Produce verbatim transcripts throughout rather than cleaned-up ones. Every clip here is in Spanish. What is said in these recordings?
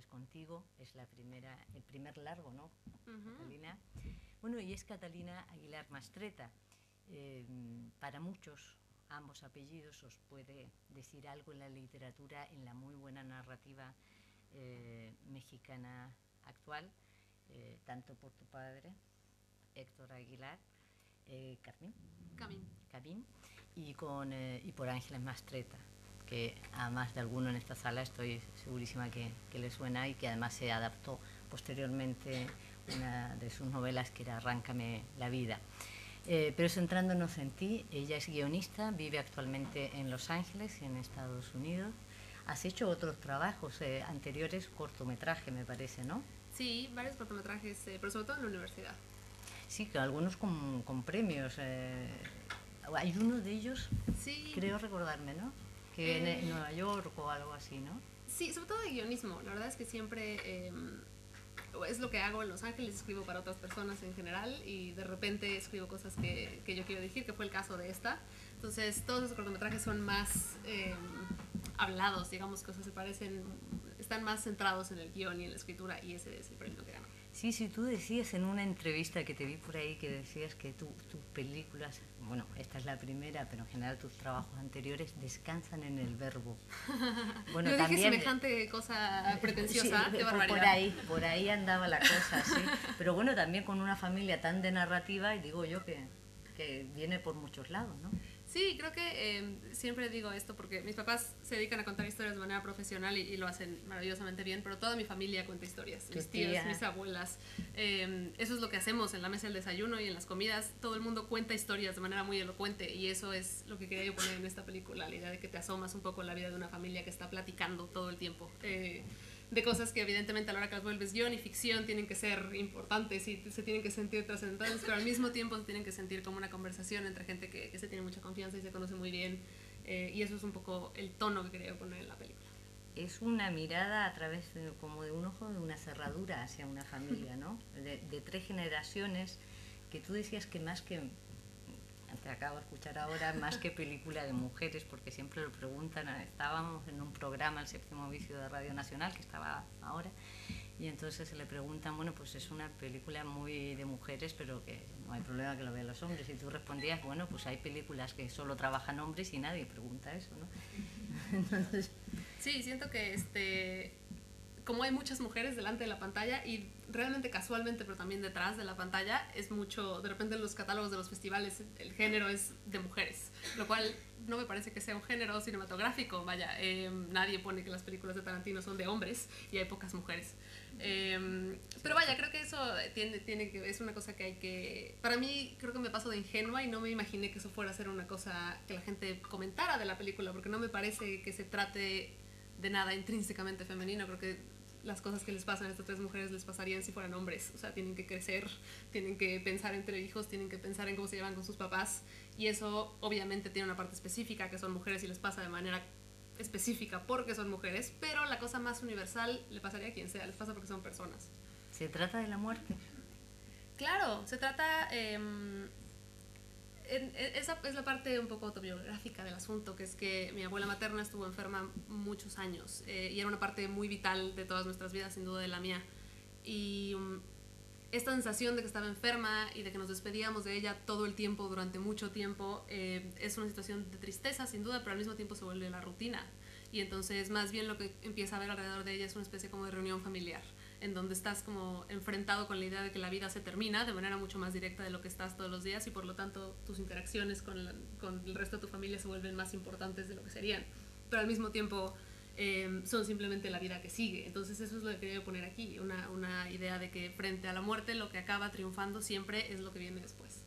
Todas Contigo, es la primera, el primer largo, ¿no? Uh-huh. Catalina. Bueno, y es Catalina Aguilar Mastreta. Eh, para muchos, ambos apellidos os puede decir algo en la literatura, en la muy buena narrativa eh, mexicana actual, eh, tanto por tu padre, Héctor Aguilar, eh, Carmín, Camín. Camín, y, con, eh, y por Ángeles Mastreta, que a más de alguno en esta sala estoy segurísima que, que le suena, y que además se adaptó posteriormente una de sus novelas, que era Arráncame la vida. Eh, pero centrándonos en ti, ella es guionista, vive actualmente en Los Ángeles, en Estados Unidos. Has hecho otros trabajos eh, anteriores, cortometraje me parece, ¿no? Sí, varios cortometrajes, eh, pero sobre todo en la universidad. Sí, que algunos con, con premios. Eh, hay uno de ellos, sí, creo recordarme, ¿no? Que eh, en, en Nueva York o algo así, ¿no? Sí, sobre todo de guionismo. La verdad es que siempre... Eh, es lo que hago en Los Ángeles, escribo para otras personas en general, y de repente escribo cosas que, que yo quiero dirigir, que fue el caso de esta. Entonces todos los cortometrajes son más eh, hablados, digamos, cosas se parecen, están más centrados en el guión y en la escritura, y ese es el premio que ganó. Sí, sí, tú decías en una entrevista que te vi por ahí, que decías que tu, tus películas, bueno, esta es la primera, pero en general tus trabajos anteriores descansan en el verbo. Bueno, yo dije también, semejante cosa pretenciosa, sí, qué barbaridad. Por ahí, por ahí andaba la cosa, sí. Pero bueno, también con una familia tan de narrativa, y digo yo que, que viene por muchos lados, ¿no? Sí, creo que eh, siempre digo esto porque mis papás se dedican a contar historias de manera profesional y, y lo hacen maravillosamente bien, pero toda mi familia cuenta historias, mis tías, mis abuelas, eh, eso es lo que hacemos en la mesa del desayuno y en las comidas, todo el mundo cuenta historias de manera muy elocuente, y eso es lo que quería yo poner en esta película, la idea de que te asomas un poco en la vida de una familia que está platicando todo el tiempo. Eh, de cosas que evidentemente a la hora que las vuelves guión y ficción tienen que ser importantes y se tienen que sentir trascendentes, pero al mismo tiempo se tienen que sentir como una conversación entre gente que, que se tiene mucha confianza y se conoce muy bien, eh, y eso es un poco el tono que quería poner en la película. Es una mirada a través de, como de un ojo, de una cerradura hacia una familia, ¿no? De, de tres generaciones, que tú decías que más que... Te acabo de escuchar ahora, más que película de mujeres, porque siempre lo preguntan. Estábamos en un programa, el séptimo vicio de Radio Nacional, que estaba ahora, y entonces se le preguntan, bueno, pues es una película muy de mujeres, pero que no hay problema que lo vean los hombres, y tú respondías, bueno, pues hay películas que solo trabajan hombres y nadie pregunta eso, ¿no? Entonces... Sí, siento que este... como hay muchas mujeres delante de la pantalla y realmente casualmente, pero también detrás de la pantalla, es mucho, de repente en los catálogos de los festivales el género es de mujeres, lo cual no me parece que sea un género cinematográfico, vaya, eh, nadie pone que las películas de Tarantino son de hombres y hay pocas mujeres. Eh, pero vaya, creo que eso tiene, tiene que, es una cosa que hay que... Para mí, creo que me paso de ingenua y no me imaginé que eso fuera a ser una cosa que la gente comentara de la película, porque no me parece que se trate de nada intrínsecamente femenino. Creo que las cosas que les pasan a estas tres mujeres les pasarían si fueran hombres, o sea, tienen que crecer, tienen que pensar entre hijos, tienen que pensar en cómo se llevan con sus papás, y eso obviamente tiene una parte específica, que son mujeres y les pasa de manera específica porque son mujeres, pero la cosa más universal le pasaría a quien sea, les pasa porque son personas. ¿Se trata de la muerte? Claro, se trata... Eh, En, en, esa es la parte un poco autobiográfica del asunto, que es que mi abuela materna estuvo enferma muchos años, eh, y era una parte muy vital de todas nuestras vidas, sin duda de la mía, y um, esta sensación de que estaba enferma y de que nos despedíamos de ella todo el tiempo, durante mucho tiempo, eh, es una situación de tristeza sin duda, pero al mismo tiempo se vuelve la rutina, y entonces más bien lo que empieza a ver alrededor de ella es una especie como de reunión familiar, en donde estás como enfrentado con la idea de que la vida se termina de manera mucho más directa de lo que estás todos los días, y por lo tanto tus interacciones con, la, con el resto de tu familia se vuelven más importantes de lo que serían, pero al mismo tiempo eh, son simplemente la vida que sigue. Entonces eso es lo que quería poner aquí, una, una idea de que frente a la muerte lo que acaba triunfando siempre es lo que viene después.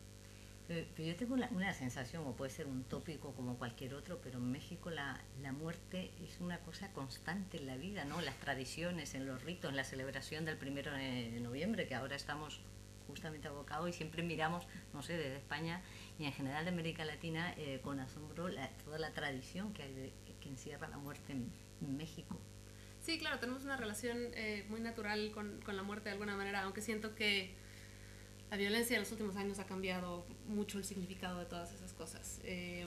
Pero, pero yo tengo una, una sensación, o puede ser un tópico como cualquier otro, pero en México la, la muerte es una cosa constante en la vida, ¿no? Las tradiciones, en los ritos, en la celebración del primero de noviembre, que ahora estamos justamente abocados, y siempre miramos, no sé, desde España y en general de América Latina, eh, con asombro la, toda la tradición que hay de, que encierra la muerte en, en México. Sí, claro, tenemos una relación eh, muy natural con, con la muerte de alguna manera, aunque siento que La violencia en los últimos años ha cambiado mucho el significado de todas esas cosas. Eh,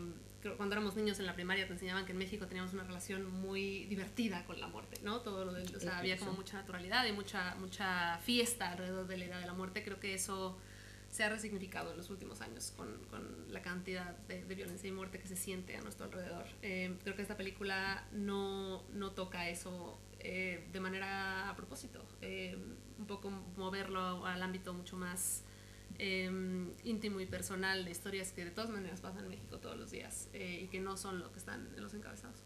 cuando éramos niños en la primaria te enseñaban que en México teníamos una relación muy divertida con la muerte, ¿no? Todo lo del, o sea, había como mucha naturalidad y mucha, mucha fiesta alrededor de la idea de la muerte. Creo que eso se ha resignificado en los últimos años con, con la cantidad de, de violencia y muerte que se siente a nuestro alrededor. Eh, creo que esta película no, no toca eso eh, de manera a propósito. Eh, un poco moverlo al ámbito mucho más Eh, íntimo y personal, de historias que de todas maneras pasan en México todos los días eh, y que no son lo que están en los encabezados.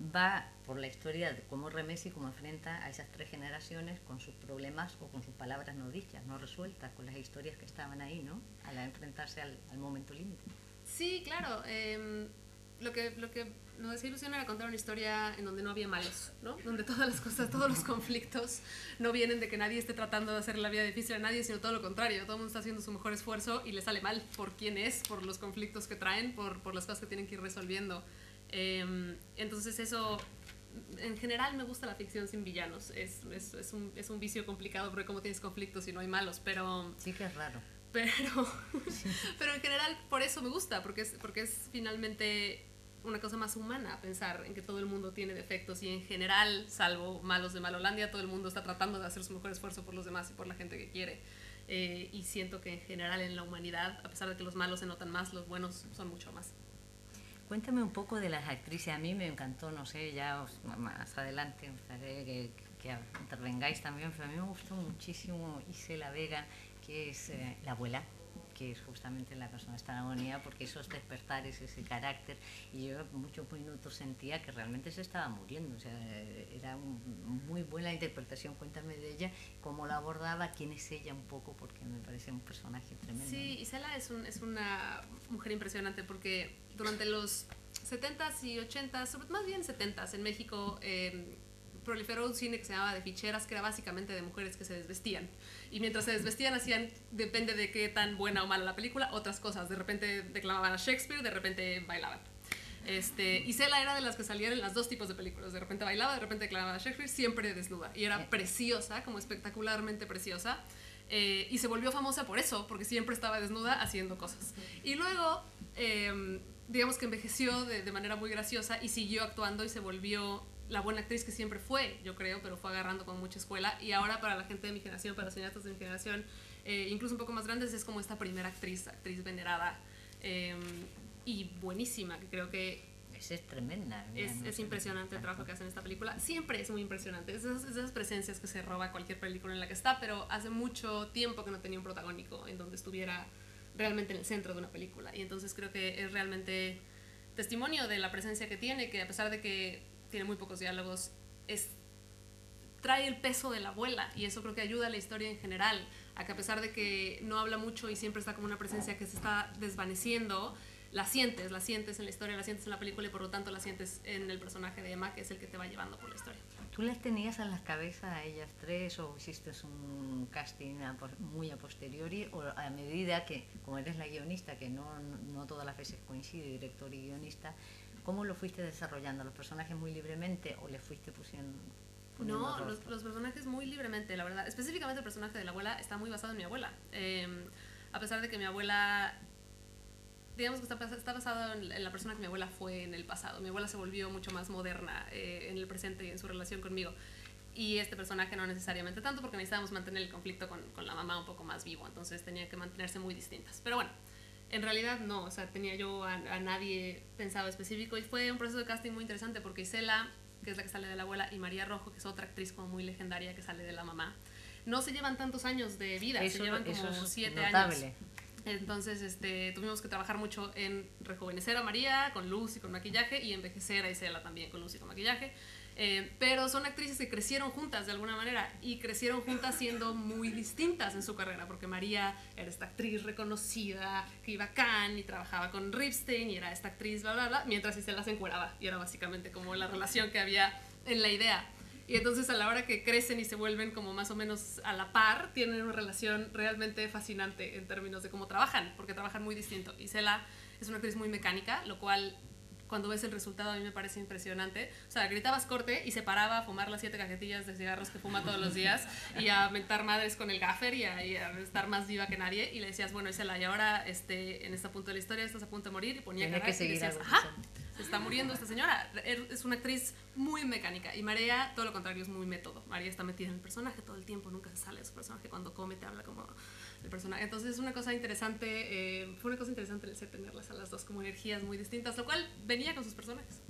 Va por la historia de cómo remesa y cómo enfrenta a esas tres generaciones con sus problemas o con sus palabras no dichas, no resueltas, con las historias que estaban ahí, ¿no? Al enfrentarse al, al momento límite. Sí, claro. Eh, lo que, lo que nos hacía ilusión era contar una historia en donde no había malos, ¿no? Donde todas las cosas, todos los conflictos no vienen de que nadie esté tratando de hacer la vida difícil a nadie, sino todo lo contrario. Todo el mundo está haciendo su mejor esfuerzo y le sale mal por quién es, por los conflictos que traen, por, por las cosas que tienen que ir resolviendo. Eh, entonces eso, en general me gusta la ficción sin villanos. Es, es, es, un, es un vicio complicado porque como tienes conflictos y no hay malos, pero... Sí que es raro. Pero, pero en general por eso me gusta, porque es, porque es finalmente una cosa más humana pensar en que todo el mundo tiene defectos y en general, salvo malos de Malolandia, todo el mundo está tratando de hacer su mejor esfuerzo por los demás y por la gente que quiere. Eh, y siento que en general en la humanidad, a pesar de que los malos se notan más, los buenos son mucho más. Cuéntame un poco de las actrices. A mí me encantó, no sé, ya os, más adelante haré que, que intervengáis también, pero a mí me gustó muchísimo Isela Vega, que es eh, la abuela, que es justamente la persona que está en agonía, porque esos despertares, ese carácter, y yo en muchos minutos sentía que realmente se estaba muriendo. O sea, era un, muy buena interpretación. Cuéntame de ella, cómo la abordaba, quién es ella un poco, porque me parece un personaje tremendo. Sí, Isela es, un, es una mujer impresionante, porque durante los setentas y ochentas, más bien setentas en México, eh, proliferó un cine que se llamaba de ficheras, que era básicamente de mujeres que se desvestían. Y mientras se desvestían hacían, depende de qué tan buena o mala la película, otras cosas. De repente declamaban a Shakespeare, de repente bailaban. Este, Isela era de las que salían en los dos tipos de películas. De repente bailaba, de repente declamaba a Shakespeare, siempre desnuda. Y era preciosa, como espectacularmente preciosa. Eh, y se volvió famosa por eso, porque siempre estaba desnuda haciendo cosas. Y luego, eh, digamos que envejeció de, de manera muy graciosa y siguió actuando y se volvió la buena actriz que siempre fue, yo creo, pero fue agarrando con mucha escuela. Y ahora para la gente de mi generación, para los cineastas de mi generación, eh, incluso un poco más grandes, es como esta primera actriz, actriz venerada eh, y buenísima, que creo que... Esa es tremenda. Mira, es, no es impresionante el trabajo que hace en esta película. Siempre es muy impresionante. Es de esas, esas presencias que se roba cualquier película en la que está, pero hace mucho tiempo que no tenía un protagónico en donde estuviera realmente en el centro de una película. Y entonces creo que es realmente testimonio de la presencia que tiene, que a pesar de que tiene muy pocos diálogos, es, trae el peso de la abuela, y eso creo que ayuda a la historia en general, a que a pesar de que no habla mucho y siempre está como una presencia que se está desvaneciendo, la sientes, la sientes en la historia, la sientes en la película y por lo tanto la sientes en el personaje de Emma, que es el que te va llevando por la historia. ¿Tú las tenías en las cabezas a ellas tres o hiciste un casting a, muy a posteriori, o a medida que, como eres la guionista, que no, no todas las veces coincide director y guionista, cómo lo fuiste desarrollando? ¿Los personajes muy libremente o les fuiste pusiendo...? No, los, los personajes muy libremente, la verdad. Específicamente el personaje de la abuela está muy basado en mi abuela. Eh, a pesar de que mi abuela... Digamos que está, está basado en, en la persona que mi abuela fue en el pasado. Mi abuela se volvió mucho más moderna eh, en el presente y en su relación conmigo. Y este personaje no necesariamente tanto, porque necesitábamos mantener el conflicto con, con la mamá un poco más vivo. Entonces tenía que mantenerse muy distintas. Pero bueno... En realidad no, o sea, tenía yo a, a nadie pensado específico, y fue un proceso de casting muy interesante porque Isela, que es la que sale de la abuela, y María Rojo, que es otra actriz como muy legendaria que sale de la mamá, no se llevan tantos años de vida, eso, se llevan como siete notable. años. Entonces este, tuvimos que trabajar mucho en rejuvenecer a María con luz y con maquillaje, y envejecer a Isela también con luz y con maquillaje. Eh, pero son actrices que crecieron juntas de alguna manera, y crecieron juntas siendo muy distintas en su carrera, porque María era esta actriz reconocida que iba a Cannes y trabajaba con Ripstein y era esta actriz bla bla bla, mientras Isela se encueraba, y era básicamente como la relación que había en la idea. Y entonces a la hora que crecen y se vuelven como más o menos a la par, tienen una relación realmente fascinante en términos de cómo trabajan, porque trabajan muy distinto. Isela es una actriz muy mecánica, lo cual cuando ves el resultado, a mí me parece impresionante. O sea, gritabas corte y se paraba a fumar las siete cajetillas de cigarros que fuma todos los días y a mentar madres con el gaffer y a, y a estar más viva que nadie. Y le decías, bueno, Isela, y ahora este, en este punto de la historia estás a punto de morir. Y ponía cara y decías, ajá, se está muriendo esta señora. Es una actriz muy mecánica. Y María, todo lo contrario, es muy método. María está metida en el personaje todo el tiempo, nunca se sale de su personaje. Cuando come te habla como... el personaje. Entonces es una cosa interesante, eh, fue una cosa interesante el ser tenerlas a las dos como energías muy distintas, lo cual venía con sus personajes.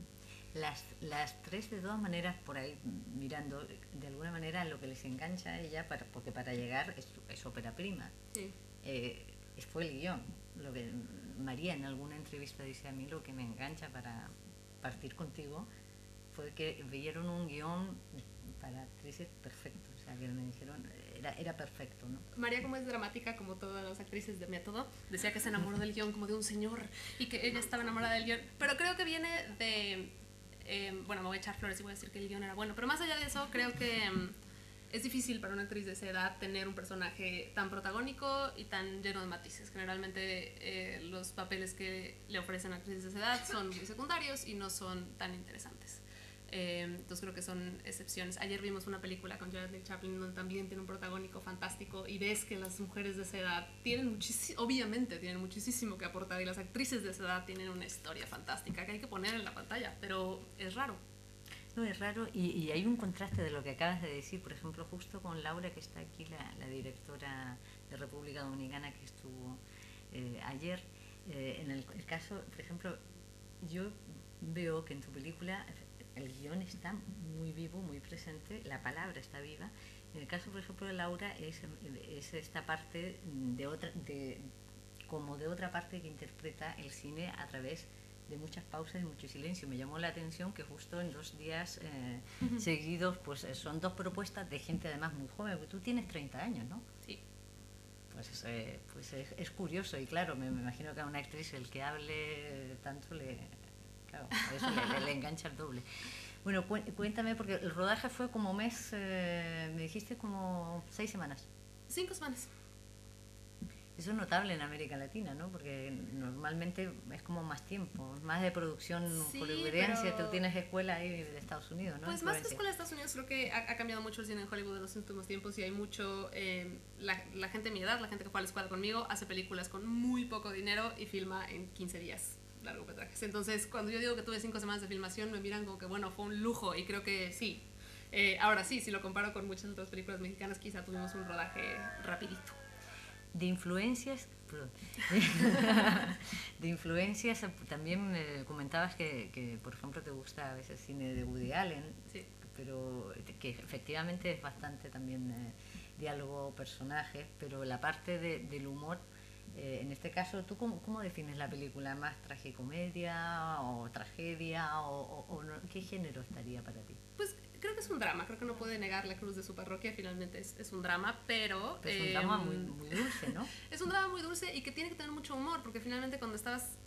Las, las tres de todas maneras por ahí mirando, de alguna manera lo que les engancha a ella, para, porque para llegar es, es ópera prima. Sí. Eh, fue el guión, lo que María en alguna entrevista dice, a mí lo que me engancha para partir contigo fue que vieron un guión para actrices perfecto, o sea que me dijeron... Era, era perfecto, ¿no? María, como es dramática, como todas las actrices de método, decía que se enamoró del guión como de un señor y que ella estaba enamorada del guión. Pero creo que viene de... Eh, bueno, me voy a echar flores y voy a decir que el guión era bueno. Pero más allá de eso, creo que um, es difícil para una actriz de esa edad tener un personaje tan protagónico y tan lleno de matices. Generalmente eh, los papeles que le ofrecen a actrices de esa edad son muy secundarios y no son tan interesantes. Eh, entonces creo que son excepciones. Ayer vimos una película con Geraldine Chaplin donde también tiene un protagónico fantástico y ves que las mujeres de esa edad tienen muchísimo, obviamente tienen muchísimo que aportar, y las actrices de esa edad tienen una historia fantástica que hay que poner en la pantalla, pero es raro. No, es raro, y, y hay un contraste de lo que acabas de decir, por ejemplo, justo con Laura, que está aquí, la, la directora de República Dominicana que estuvo eh, ayer. Eh, en el, el caso, por ejemplo, yo veo que en tu película... el guión está muy vivo, muy presente, la palabra está viva. En el caso, por ejemplo, de Laura, es, es esta parte de otra, de, como de otra parte que interpreta el cine a través de muchas pausas y mucho silencio. Me llamó la atención que justo en dos días eh, uh-huh. seguidos, pues son dos propuestas de gente además muy joven, porque tú tienes treinta años, ¿no? Sí. Pues, eh, pues es, es curioso, y claro, me, me imagino que a una actriz el que hable tanto le... Claro, eso le, le engancha el doble. Bueno, cuéntame, porque el rodaje fue como mes, eh, me dijiste como seis semanas. Cinco semanas. Eso es notable en América Latina, ¿no? Porque normalmente es como más tiempo, más de producción hollywoodense. Sí, pero... tú tienes escuela ahí de Estados Unidos, ¿no? Pues más que escuela de Estados Unidos, creo que ha, ha cambiado mucho el cine en Hollywood en los últimos tiempos, y hay mucho... Eh, la, la gente de mi edad, la gente que fue a la escuela conmigo, hace películas con muy poco dinero y filma en quince días. Largometrajes. Entonces, cuando yo digo que tuve cinco semanas de filmación, me miran como que, bueno, fue un lujo, y creo que sí. Eh, ahora sí, si lo comparo con muchas otras películas mexicanas, quizá tuvimos un rodaje rapidito. De influencias, perdón, de influencias, también eh, comentabas que, que, por ejemplo, te gusta a veces cine de Woody Allen, sí. Pero que efectivamente es bastante también eh, diálogo, personajes, pero la parte de, del humor. Eh, en este caso, ¿tú cómo, cómo defines la película? ¿Más tragicomedia o tragedia? O, o, o no? ¿Qué género estaría para ti? Pues creo que es un drama, creo que no puede negar la cruz de su parroquia, finalmente es, es un drama, pero... pero es eh, un drama muy, muy dulce, ¿no? Es un drama muy dulce y que tiene que tener mucho humor, porque finalmente cuando estabas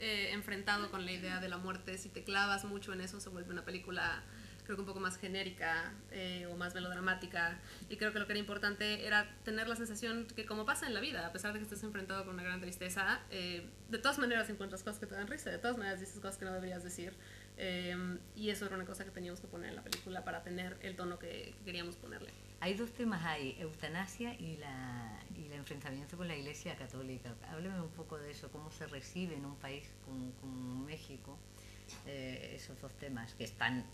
eh, enfrentado con la idea de la muerte, si te clavas mucho en eso, se vuelve una película... creo que un poco más genérica eh, o más melodramática, y creo que lo que era importante era tener la sensación que, como pasa en la vida, a pesar de que estés enfrentado con una gran tristeza, eh, de todas maneras encuentras cosas que te dan risa, de todas maneras dices cosas que no deberías decir, eh, y eso era una cosa que teníamos que poner en la película para tener el tono que, que queríamos ponerle. Hay dos temas ahí, eutanasia y, la, y el enfrentamiento con la Iglesia Católica. Hábleme un poco de eso, cómo se recibe en un país como, como México eh, esos dos temas que están...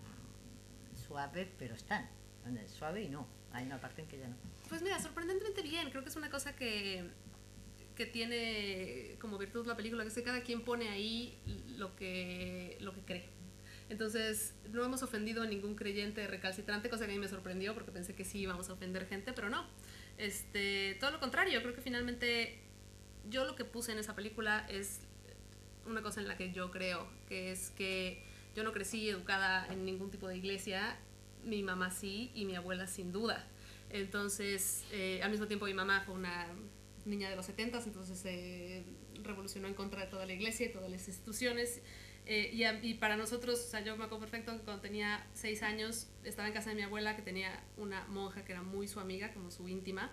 suave, pero están. Suave y no. Hay una parte en que ya no. Pues mira, sorprendentemente bien. Creo que es una cosa que, que tiene como virtud la película, que es que cada quien pone ahí lo que, lo que cree. Entonces, no hemos ofendido a ningún creyente recalcitrante, cosa que a mí me sorprendió porque pensé que sí íbamos a ofender gente, pero no. Este, todo lo contrario. Creo que finalmente yo lo que puse en esa película es una cosa en la que yo creo, que es que yo no crecí educada en ningún tipo de iglesia, mi mamá sí y mi abuela sin duda. Entonces, eh, al mismo tiempo mi mamá fue una niña de los setentas, entonces se eh, revolucionó en contra de toda la iglesia y todas las instituciones. Eh, y, a, y para nosotros, o sea, yo me acuerdo perfecto que cuando tenía seis años estaba en casa de mi abuela, que tenía una monja que era muy su amiga, como su íntima,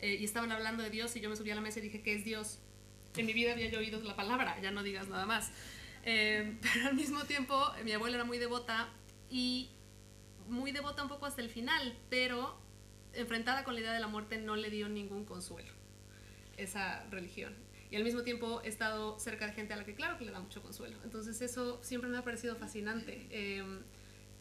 eh, y estaban hablando de Dios, y yo me subí a la mesa y dije, ¿qué es Dios? En mi vida había yo oído la palabra, ya no digas nada más. Eh, pero al mismo tiempo, mi abuela era muy devota y muy devota un poco hasta el final, pero enfrentada con la idea de la muerte no le dio ningún consuelo esa religión. Y al mismo tiempo he estado cerca de gente a la que claro que le da mucho consuelo. Entonces eso siempre me ha parecido fascinante. Eh,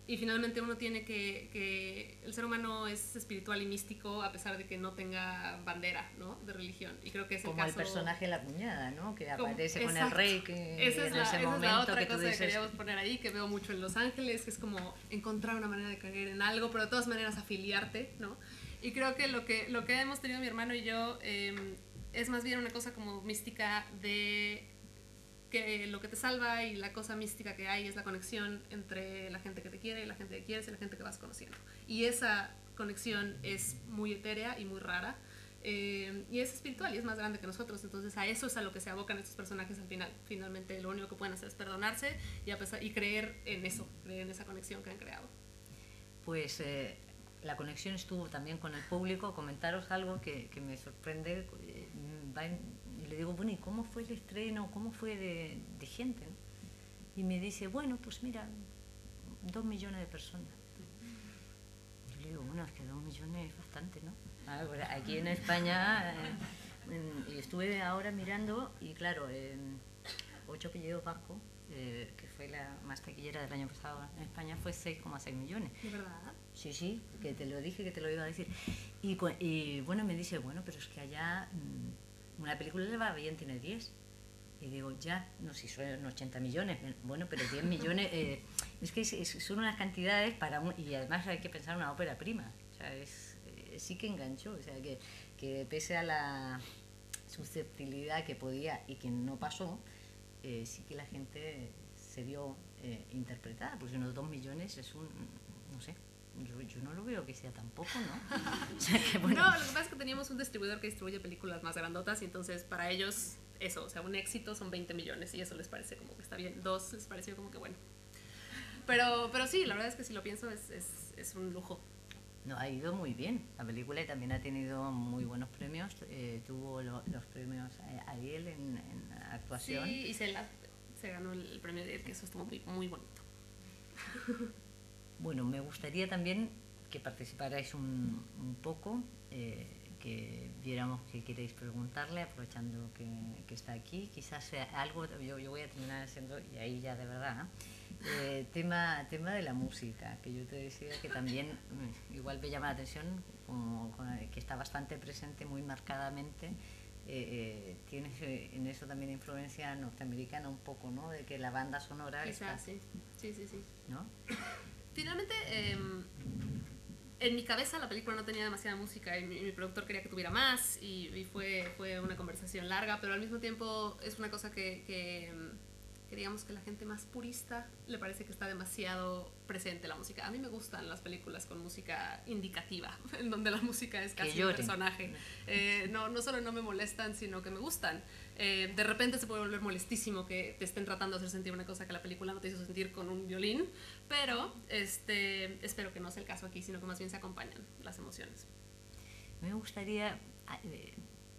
y finalmente uno tiene que, que... El ser humano es espiritual y místico a pesar de que no tenga bandera, ¿no?, de religión. Y creo que es el Como caso... el personaje de la cuñada, ¿no?, que aparece Como, con exacto. el rey. Que esa es, en la, ese esa momento es la otra que cosa dices... que queríamos poner ahí, que veo mucho en Los Ángeles, que es como encontrar una manera de caer en algo, pero de todas maneras afiliarte, ¿no? Y creo que lo que, lo que hemos tenido mi hermano y yo eh, es más bien una cosa como mística de... que lo que te salva y la cosa mística que hay es la conexión entre la gente que te quiere y la gente que quieres y la gente que vas conociendo. Y esa conexión es muy etérea y muy rara, eh, y es espiritual y es más grande que nosotros. Entonces a eso es a lo que se abocan estos personajes al final. Finalmente lo único que pueden hacer es perdonarse y, a pesar, y creer en eso, creer en esa conexión que han creado. Pues eh, la conexión estuvo también con el público. Comentaros algo que, que me sorprende. Va en, le digo, bueno, ¿y cómo fue el estreno? ¿Cómo fue de, de gente? ¿No? Y me dice, bueno, pues mira, dos millones de personas. Yo le digo, bueno, es que dos millones es bastante, ¿no? Ah, pues aquí en España, eh, estuve ahora mirando, y claro, eh, Ocho Apellidos Vasco, eh, que fue la más taquillera del año pasado en España, fue seis coma seis millones. ¿De verdad? Sí, sí, que te lo dije, que te lo iba a decir. Y, y bueno, me dice, bueno, pero es que allá... una película le va bien, tiene diez. Y digo, ya, no, si son ochenta millones, bueno, pero diez millones, eh, es que es, es, son unas cantidades para un, y además hay que pensar una ópera prima, o sea, es, eh, sí que enganchó, o sea, que, que pese a la susceptibilidad que podía y que no pasó, eh, sí que la gente se vio eh, interpretada, porque unos dos millones es un, no sé. Yo, yo no lo veo que sea tampoco, ¿no? O sea, que bueno. No, lo que pasa es que teníamos un distribuidor que distribuye películas más grandotas y entonces para ellos eso, o sea, un éxito son veinte millones y eso les parece como que está bien. Dos les pareció como que bueno. Pero, pero sí, la verdad es que si lo pienso es, es, es un lujo. No, ha ido muy bien la película y también ha tenido muy buenos premios. Eh, tuvo lo, los premios Ariel en, en actuación. Sí, y se, la, se ganó el premio Ariel, que eso estuvo muy, muy bonito. Bueno, me gustaría también que participarais un, un poco, eh, que viéramos qué queréis preguntarle, aprovechando que, que está aquí. Quizás sea algo, yo, yo voy a terminar haciendo, y ahí ya de verdad, ¿eh? Eh, tema, tema de la música, que yo te decía que también igual me llama la atención, como, como, que está bastante presente, muy marcadamente. Eh, eh, tienes en eso también influencia norteamericana un poco, ¿no? De que la banda sonora... Quizás, sí, sí, sí, sí. ¿No? Finalmente, eh, en mi cabeza la película no tenía demasiada música y mi, mi productor quería que tuviera más y, y fue, fue una conversación larga, pero al mismo tiempo es una cosa que, que, que digamos que la gente más purista le parece que está demasiado presente la música. A mí me gustan las películas con música indicativa, en donde la música es casi un personaje. Eh, no, no solo no me molestan, sino que me gustan. Eh, de repente se puede volver molestísimo que te estén tratando de hacer sentir una cosa que la película no te hizo sentir con un violín, pero este, espero que no sea el caso aquí, sino que más bien se acompañan las emociones. Me gustaría, eh,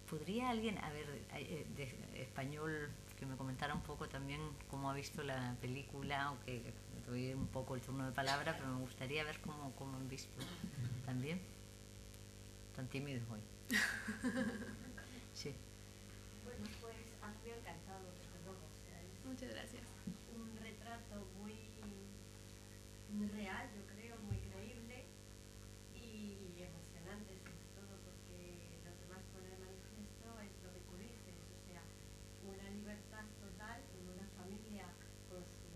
¿podría alguien, a ver, eh, de español, que me comentara un poco también cómo ha visto la película, o que doy un poco el turno de palabra, pero me gustaría ver cómo, cómo han visto también? Tan tímidos hoy. Sí. Bueno, pues a mí me ha encantado, desde luego. O sea, muchas gracias. Un retrato muy real, yo creo, muy creíble y emocionante, sobre todo, porque lo que más pone de manifiesto es lo que tú dices, o sea, una libertad total en una familia con sus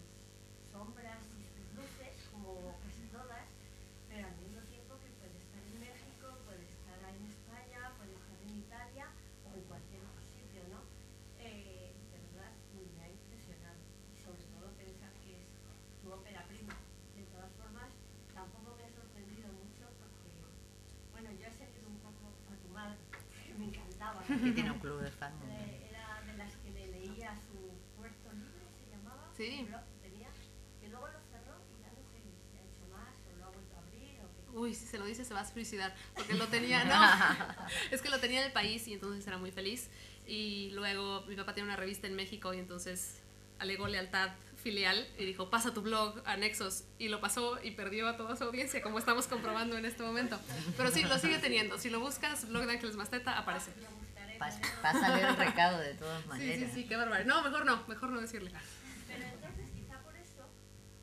sombras y sus luces, como casi todas, pero al mismo tiempo que puede estar en México, puede estar en España, puede estar en Italia o en cualquier otro. ¿no? Eh, de verdad me ha impresionado, y sobre todo pensar que es tu ópera prima. De todas formas, tampoco me ha sorprendido mucho porque, bueno, yo he seguido un poco a tu madre, que me encantaba. Que tiene un club de fans. Eh, era de las que le leía su Puerto Libre, se llamaba, sí. Blog que tenía, que luego lo cerró y ya no sé si ha hecho más o lo ha vuelto a abrir. O que... Uy, si se lo dice se va a suicidar, porque lo tenía, no, es que lo tenía en el país y entonces era muy feliz. Y luego mi papá tiene una revista en México y entonces alegó lealtad filial y dijo, pasa tu blog a Nexos, y lo pasó y perdió a toda su audiencia, como estamos comprobando en este momento. Pero sí, lo sigue teniendo. Si lo buscas, blog de Ángeles Mastreta, aparece. Pásale el recado de todas maneras. Sí, sí, sí, qué bárbaro. No, mejor no, mejor no decirle. Pero entonces quizá por eso,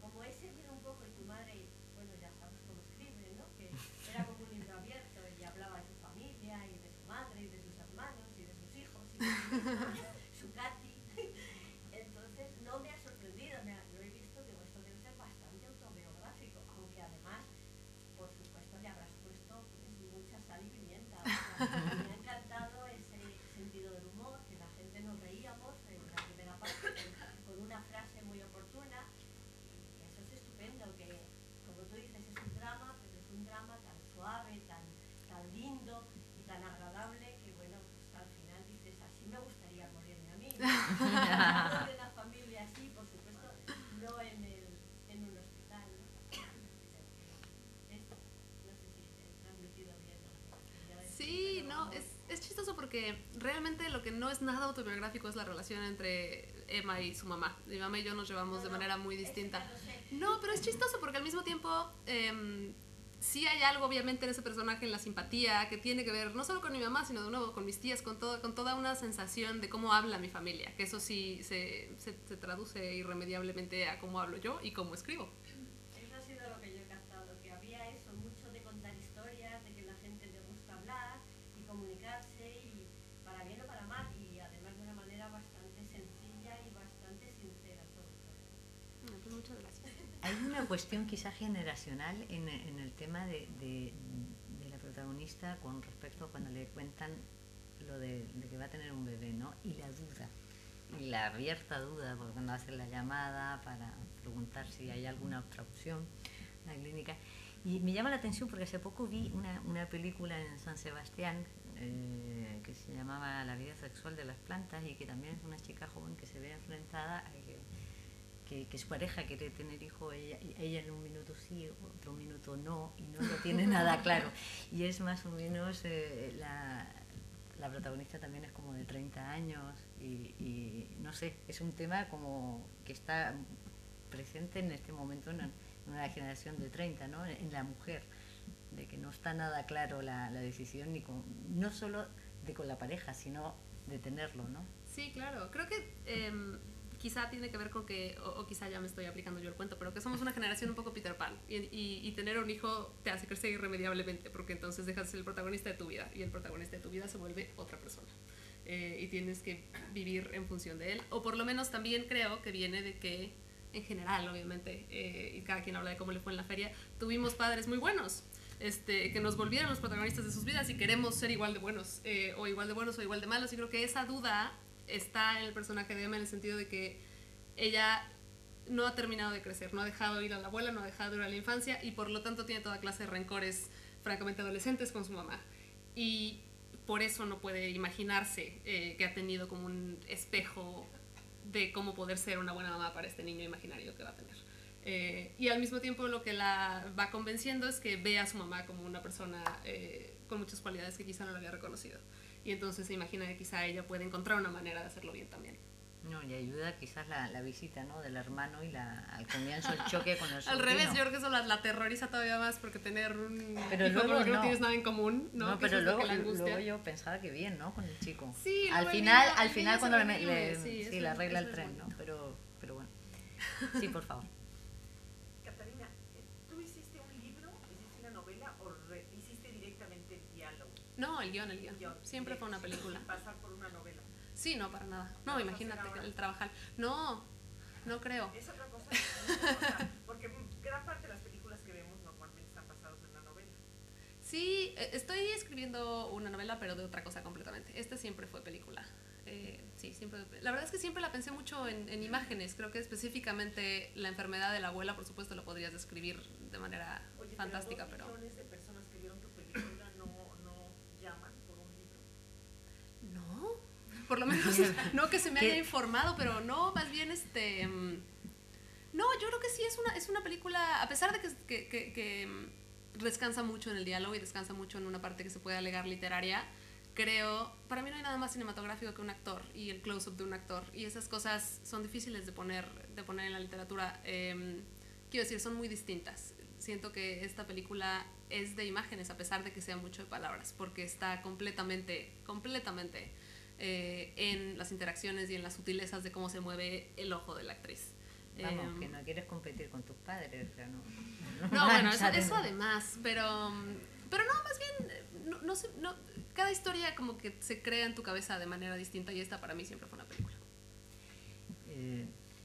como he servido un poco y tu madre, bueno, ya sabes cómo escribe, ¿no? Que era como un libro abierto y hablaba de su familia y de su madre y de sus hermanos y de sus hijos y de sus hermanos. Porque realmente lo que no es nada autobiográfico es la relación entre Emma y su mamá. Mi mamá y yo nos llevamos de manera muy distinta. No, pero es chistoso porque al mismo tiempo eh, sí hay algo obviamente en ese personaje, en la simpatía, que tiene que ver no solo con mi mamá, sino de nuevo con mis tías, con, todo, con toda una sensación de cómo habla mi familia, que eso sí se, se, se traduce irremediablemente a cómo hablo yo y cómo escribo. Cuestión quizá generacional en, en el tema de, de, de la protagonista con respecto a cuando le cuentan lo de, de que va a tener un bebé, ¿no? Y la duda, y la abierta duda, porque cuando hace la llamada para preguntar si hay alguna otra opción, la clínica. Y me llama la atención porque hace poco vi una, una película en San Sebastián eh, que se llamaba La vida sexual de las plantas, y que también es una chica joven que se ve enfrentada a que Que, que su pareja quiere tener hijo, ella, ella en un minuto sí, otro minuto no, y no lo tiene nada claro. Y es más o menos, eh, la, la protagonista también es como de treinta años, y, y no sé, es un tema como que está presente en este momento en una generación de treinta, ¿no? En la mujer, de que no está nada claro la, la decisión, ni con, no solo de con la pareja, sino de tenerlo, ¿no? Sí, claro, creo que... Eh, quizá tiene que ver con que, o, o quizá ya me estoy aplicando yo el cuento, pero que somos una generación un poco Peter Pan, y, y, y tener un hijo te hace crecer irremediablemente, porque entonces dejas de ser el protagonista de tu vida, y el protagonista de tu vida se vuelve otra persona, eh, y tienes que vivir en función de él, o por lo menos también creo que viene de que, en general obviamente, eh, y cada quien habla de cómo le fue en la feria, tuvimos padres muy buenos, Este, que nos volvieran los protagonistas de sus vidas, y queremos ser igual de buenos, eh, o igual de buenos o igual de malos, y creo que esa duda está en el personaje de Emma, en el sentido de que ella no ha terminado de crecer, no ha dejado ir a la abuela, no ha dejado ir a la infancia, y por lo tanto tiene toda clase de rencores francamente adolescentes con su mamá, y por eso no puede imaginarse eh, que ha tenido como un espejo de cómo poder ser una buena mamá para este niño imaginario que va a tener, eh, y al mismo tiempo lo que la va convenciendo es que ve a su mamá como una persona eh, con muchas cualidades que quizá no la había reconocido. Y entonces se imagina que quizá ella puede encontrar una manera de hacerlo bien también. No, y ayuda quizás la, la visita, ¿no? Del hermano, y la, al comienzo el choque con el sobrino. Al revés, yo creo que eso la, la aterroriza todavía más, porque tener un pero hijo luego, con el que no. no tienes nada en común, ¿no? No, pero luego, luego yo pensaba que bien, ¿no? Con el chico. Sí, al final, al final cuando le, le, sí, sí, le arregla el tren, ¿no? Pero, pero bueno. Sí, por favor. No, el guión, el guión. Siempre fue una película. ¿Pasar por una novela? Sí, no, para nada. No, imagínate el trabajar. No, no creo. Es otra cosa, porque gran parte de las películas que vemos normalmente están basadas en una novela. Sí, estoy escribiendo una novela, pero de otra cosa completamente. Esta siempre fue película. Eh, sí, siempre. La verdad es que siempre la pensé mucho en, en imágenes. Creo que específicamente la enfermedad de la abuela, por supuesto, la podrías describir de manera Oye, fantástica, pero... millones de personas que vieron tu película no... Por lo menos, no que se me haya ¿Qué? informado, pero no, más bien, este... No, yo creo que sí es una, es una película, a pesar de que, que, que, que descansa mucho en el diálogo y descansa mucho en una parte que se puede alegar literaria, creo, para mí no hay nada más cinematográfico que un actor y el close-up de un actor, y esas cosas son difíciles de poner, de poner en la literatura. Eh, quiero decir, son muy distintas. Siento que esta película es de imágenes, a pesar de que sea mucho de palabras, porque está completamente, completamente eh, en las interacciones y en las sutilezas de cómo se mueve el ojo de la actriz. Vamos, eh, que no quieres competir con tus padres, o sea, no, no, no bueno, eso, eso además, pero, pero no, más bien, no, no sé, no, cada historia como que se crea en tu cabeza de manera distinta, y esta para mí siempre fue una película. Eh,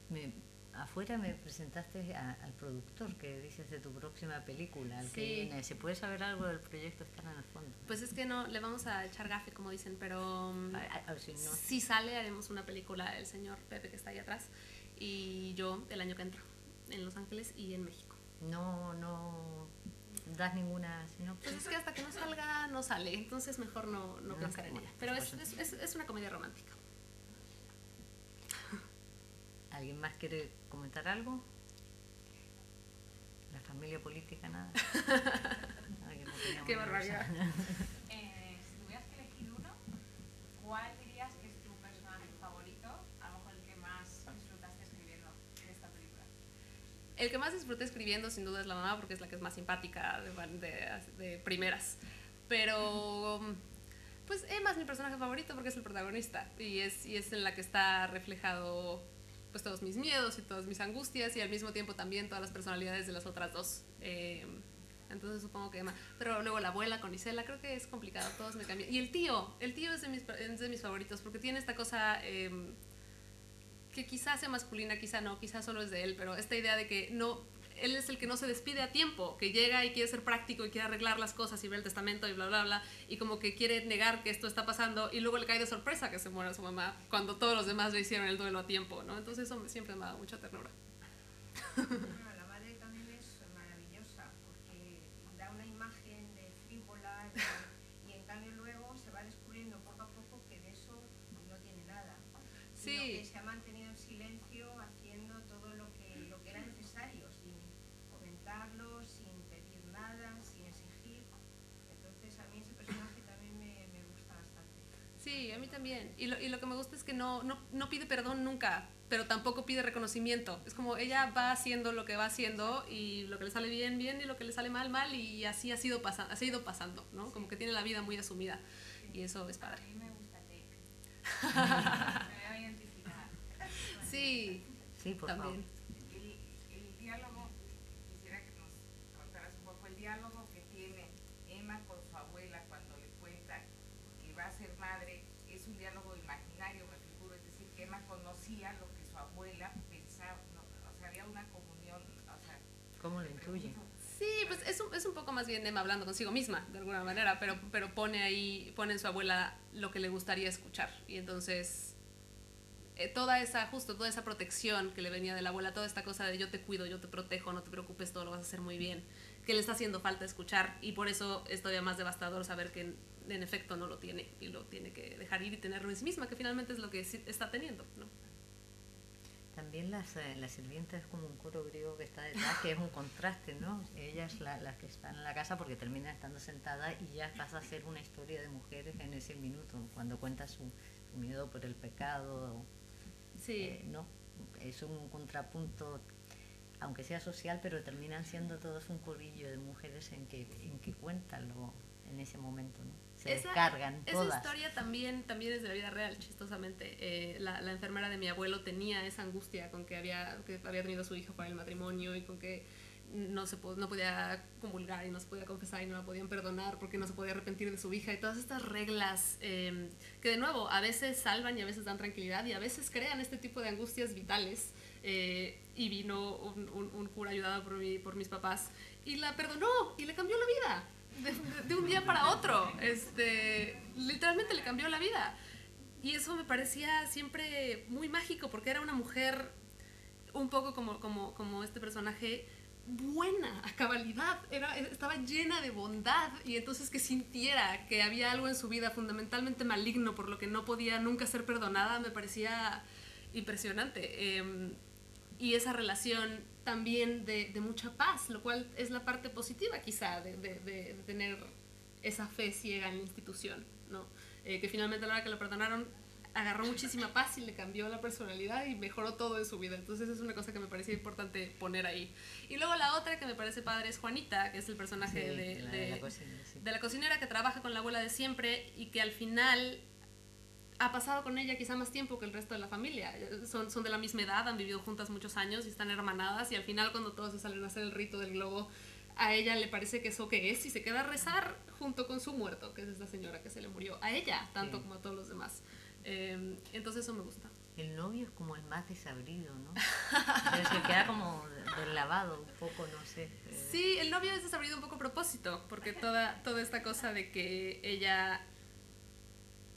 me, afuera me presentaste a, al productor que dices de tu próxima película, al sí. que viene. ¿Se puede saber algo del proyecto? Están en el fondo. Pues es que no, le vamos a echar gafe, como dicen, pero a, a, si, no. si sale, haremos una película, el señor Pepe que está ahí atrás y yo, el año que entra, en Los Ángeles y en México. No, no das ninguna sinopsis. Pues es que hasta que no salga, no sale, entonces mejor no, no, no pensar en ella. Pero es, es, es, es una comedia romántica. ¿Alguien más quiere comentar algo? La familia política, nada. No, qué barbaridad. Eh, si tuvieras que elegir uno, ¿cuál dirías que es tu personaje favorito? A lo mejor el que más disfrutaste escribiendo en esta película. El que más disfruté escribiendo, sin duda, es la mamá, porque es la que es más simpática de, de, de primeras. Pero... pues Emma es mi personaje favorito porque es el protagonista. Y es, y es en la que está reflejado... pues todos mis miedos y todas mis angustias, y al mismo tiempo también todas las personalidades de las otras dos. Eh, entonces supongo que Emma. Pero luego la abuela con Isela, creo que es complicado, todos me cambian. Y el tío, el tío es de mis, es de mis favoritos, porque tiene esta cosa eh, que quizás sea masculina, quizá no, quizás solo es de él, pero esta idea de que no, él es el que no se despide a tiempo, que llega y quiere ser práctico y quiere arreglar las cosas y ver el testamento y bla, bla, bla, y como que quiere negar que esto está pasando, y luego le cae de sorpresa que se muera su mamá cuando todos los demás le hicieron el duelo a tiempo, ¿no? Entonces eso siempre me ha dado mucha ternura. Bueno, la madre también es maravillosa porque da una imagen de frívola y, y en cambio luego se va descubriendo poco a poco que de eso no tiene nada. Sí. Se ha mantenido en silencio haciendo todo lo que, lo que era necesario. Sin pedir nada, sin exigir. Entonces a mí ese personaje también me, me gusta bastante. Sí, a mí también. Y lo, y lo que me gusta es que no, no, no pide perdón nunca, pero tampoco pide reconocimiento. Es como ella va haciendo lo que va haciendo, y lo que le sale bien, bien, y lo que le sale mal, mal, y así ha sido, pasa, ha sido pasando, ¿no? Sí. Como que tiene la vida muy asumida, sí. Y eso es padre. A mí me gusta Tech. Me voy a identificar. Sí, sí, por también. Favor. Diálogo que tiene Emma con su abuela cuando le cuenta que va a ser madre es un diálogo imaginario, me figuro, es decir, que Emma conocía lo que su abuela pensaba, no, o sea, había una comunión, o sea... ¿Cómo lo intuye? Sí, pues es un, es un poco más bien Emma hablando consigo misma, de alguna manera, pero, pero pone ahí, pone en su abuela lo que le gustaría escuchar, y entonces... toda esa, justo, toda esa protección que le venía de la abuela, toda esta cosa de yo te cuido, yo te protejo, no te preocupes, todo lo vas a hacer muy bien, que le está haciendo falta escuchar, y por eso es todavía más devastador saber que en, en efecto no lo tiene, y lo tiene que dejar ir y tenerlo en sí misma, que finalmente es lo que está teniendo, ¿no? También las, eh, la sirvienta es como un coro griego que está detrás, que es un contraste, ¿no? Ella es la, la que está en la casa porque termina estando sentada y ya pasa a ser una historia de mujeres en ese minuto, cuando cuenta su, su miedo por el pecado... o, sí. Eh, no, es un contrapunto, aunque sea social, pero terminan siendo todos un corillo de mujeres en que, en que cuentan lo, en ese momento, ¿no? Se esa, descargan todas. Esa historia también, también es de la vida real, chistosamente. Eh, la, la enfermera de mi abuelo tenía esa angustia con que había, que había tenido su hija para el matrimonio, y con que no, se po no podía comulgar, y no se podía confesar, y no la podían perdonar porque no se podía arrepentir de su hija, y todas estas reglas eh, que de nuevo a veces salvan y a veces dan tranquilidad y a veces crean este tipo de angustias vitales. Eh, y vino un, un, un cura ayudado por, mi, por mis papás y la perdonó y le cambió la vida de, de, de un día para otro, este, literalmente le cambió la vida, y eso me parecía siempre muy mágico porque era una mujer un poco como, como, como este personaje, buena a cabalidad, era, estaba llena de bondad, y entonces que sintiera que había algo en su vida fundamentalmente maligno por lo que no podía nunca ser perdonada me parecía impresionante. Eh, y esa relación también de, de mucha paz, lo cual es la parte positiva quizá de, de, de tener esa fe ciega en la institución, ¿no? Eh, que finalmente a la hora que la perdonaron agarró muchísima paz y le cambió la personalidad y mejoró todo en su vida. Entonces es una cosa que me parece importante poner ahí. Y luego la otra que me parece padre es Juanita, que es el personaje sí, de, la, de, de, la cocina, sí. de la cocinera que trabaja con la abuela de siempre y que al final ha pasado con ella quizá más tiempo que el resto de la familia. Son, son de la misma edad, han vivido juntas muchos años y están hermanadas, y al final cuando todos se salen a hacer el rito del globo, a ella le parece que eso que es, y se queda a rezar junto con su muerto, que es esta señora que se le murió a ella, tanto sí. como a todos los demás. Eh, entonces eso me gusta. El novio es como el más desabrido, ¿no? Pero se queda como deslavado un poco, no sé. Eh. Sí, el novio es desabrido un poco a propósito, porque toda, toda esta cosa de que ella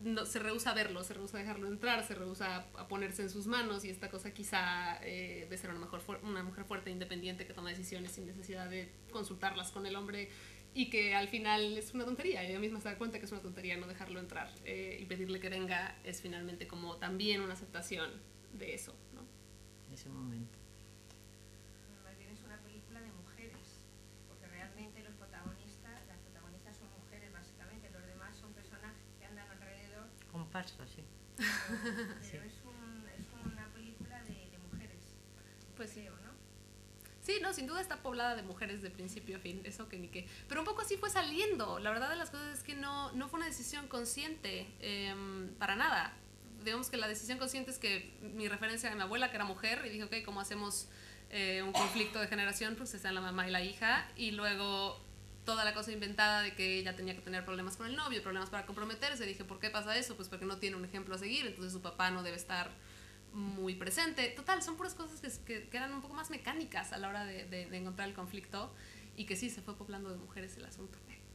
no, se rehúsa a verlo, se rehúsa a dejarlo entrar, se rehúsa a, a ponerse en sus manos, y esta cosa quizá eh, de ser una, mejor, una mujer fuerte e independiente que toma decisiones sin necesidad de consultarlas con el hombre, y que al final es una tontería, ella misma se da cuenta que es una tontería no dejarlo entrar, eh, y pedirle que venga es finalmente como también una aceptación de eso, ¿no? En ese momento. Más bien es una película de mujeres, porque realmente los protagonistas, las protagonistas son mujeres básicamente, los demás son personas que andan alrededor. Comparsas, sí. Pero, pero sí. Es, un, es una película de, de mujeres, pues creo, sí. ¿no? Sí, no, sin duda está poblada de mujeres de principio a fin, eso que ni qué. Pero un poco así fue saliendo. La verdad de las cosas es que no, no fue una decisión consciente, eh, para nada. Digamos que la decisión consciente es que mi referencia de mi abuela, que era mujer, y dije, ok, ¿cómo hacemos eh, un conflicto de generación? Pues están la mamá y la hija. Y luego toda la cosa inventada de que ella tenía que tener problemas con el novio, problemas para comprometerse. Dije, ¿por qué pasa eso? Pues porque no tiene un ejemplo a seguir, entonces su papá no debe estar muy presente. Total, son puras cosas que, que, que eran un poco más mecánicas a la hora de, de, de encontrar el conflicto, y que sí, se fue poblando de mujeres el asunto. No, pero a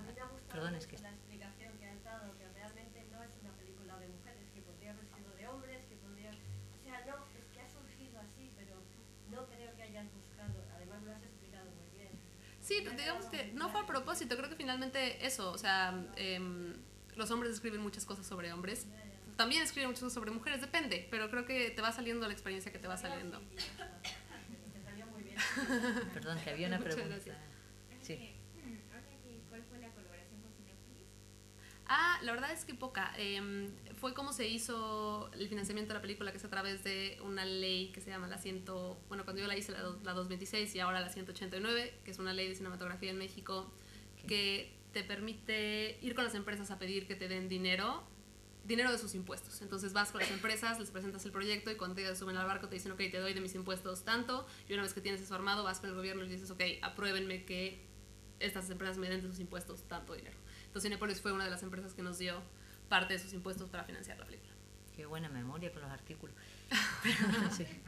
mí me ha gustado Perdón, es que... la explicación que has dado, que realmente no es una película de mujeres, que podría haber sido de hombres, que podría... O sea, no, es que ha surgido así, pero no creo que hayas buscado, además lo has explicado muy bien. Sí, pero digamos que no fue a propósito, creo que finalmente eso, o sea, no. eh, los hombres escriben muchas cosas sobre hombres, no, no. también escriben muchas cosas sobre mujeres, depende, pero creo que te va saliendo la experiencia que te va saliendo. Te salió muy bien. Perdón, que había una pregunta. Sí. ¿Cuál fue la colaboración con Cinepolis? Ah, la verdad es que poca. Eh, fue como se hizo el financiamiento de la película, que es a través de una ley que se llama la cien... Bueno, cuando yo la hice, la, la doscientos veintiséis, y ahora la ciento ochenta y nueve, que es una ley de cinematografía en México, ¿Qué? que te permite ir con las empresas a pedir que te den dinero, dinero de sus impuestos. Entonces vas con las empresas, les presentas el proyecto, y cuando te suben al barco te dicen, ok, te doy de mis impuestos tanto, y una vez que tienes eso armado vas con el gobierno y dices, ok, apruébenme que estas empresas me den de sus impuestos tanto dinero. Entonces Cinepolis fue una de las empresas que nos dio parte de sus impuestos para financiar la película. Qué buena memoria con los artículos. Pero no sé.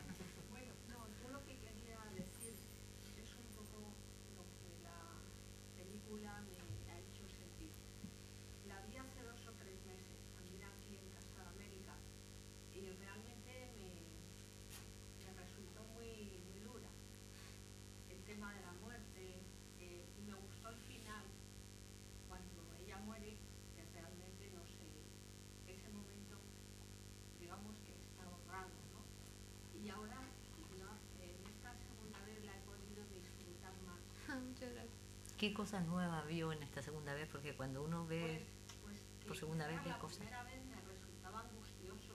¿Qué cosas nuevas vio en esta segunda vez? Porque cuando uno ve pues, pues, por segunda vez las cosas... La primera vez me resultaba angustioso.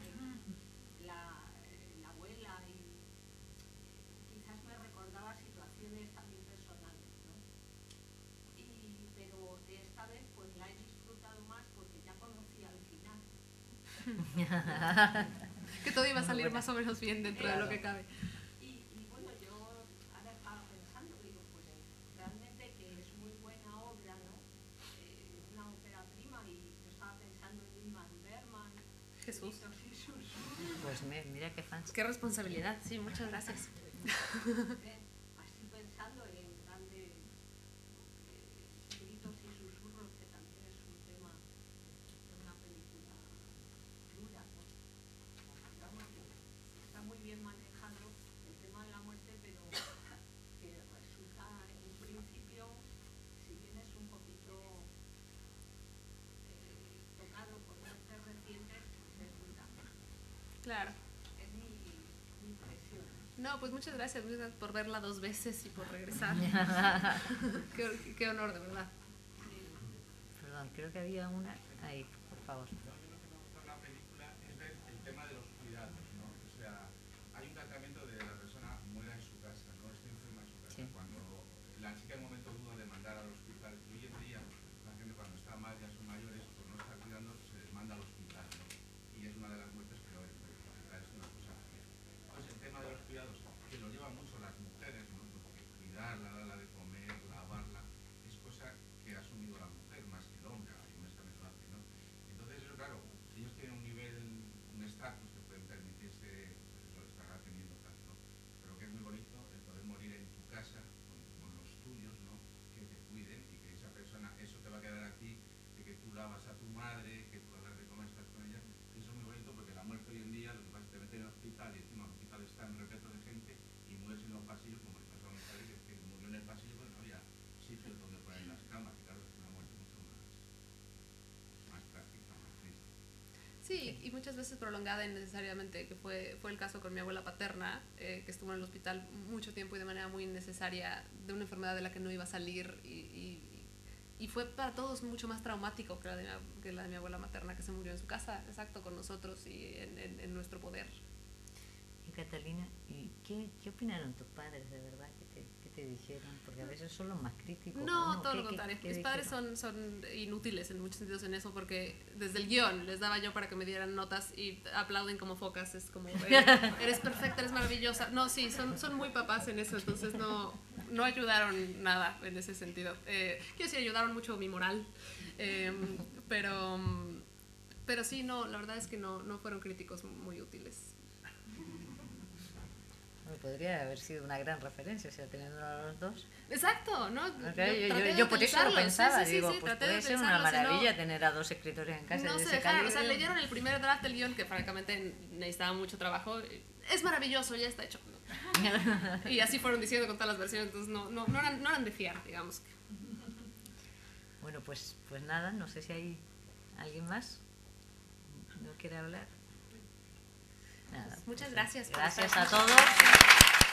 Eh, la, la abuela y eh, quizás me recordaba situaciones también personales, ¿no? Y, pero esta vez pues la he disfrutado más porque ya conocía al final. Que todo iba a salir más o menos bien dentro de lo que cabe. Mira qué fans. Qué responsabilidad, sí, muchas gracias. Así pensando en grandes gritos y susurros, que también es un tema de una película dura, ¿no? Está muy bien manejado el tema de la muerte, pero que resulta en un principio, si bien es un poquito eh, tocado por muertes recientes, pues es brutal. Claro. No, No, pues muchas gracias, muchas gracias por verla dos veces y por regresar. qué, qué honor, de verdad. Perdón, creo que había una... Ahí, por favor. Sí, y muchas veces prolongada innecesariamente, que fue, fue el caso con mi abuela paterna, eh, que estuvo en el hospital mucho tiempo y de manera muy innecesaria, de una enfermedad de la que no iba a salir, y, y, y fue para todos mucho más traumático que la, de mi, que la de mi abuela materna, que se murió en su casa, exacto, con nosotros y en, en, en nuestro poder. Y Catalina, ¿y qué, qué opinaron tus padres de verdad? ¿Qué te, qué te dijeron? Porque a veces son los más críticos. No, no todo lo contrario. Mis padres son, son inútiles en muchos sentidos en eso, porque desde el guión les daba yo para que me dieran notas y aplauden como focas. Es como, eh, eres perfecta, eres maravillosa. No, sí, son, son muy papás en eso, entonces no, no ayudaron nada en ese sentido. Eh, yo sí ayudaron mucho mi moral, eh, pero, pero sí, no, la verdad es que no, no fueron críticos muy útiles. Podría haber sido una gran referencia, o sea, teniendo a los dos. Exacto, ¿no? Okay, yo, yo, yo, yo por eso lo pensaba, sí, sí, digo, sí, pues puede ser una maravilla no, tener a dos escritores en casa. No se dejaron, o sea, leyeron el primer draft del guión, que francamente necesitaba mucho trabajo. Es maravilloso, ya está hecho. Y así fueron diciendo con todas las versiones, entonces no, no, no, eran, no eran de fiar, digamos. Bueno, pues, pues nada, no sé si hay alguien más no quiere hablar. Nada, muchas gracias. Gracias a todos.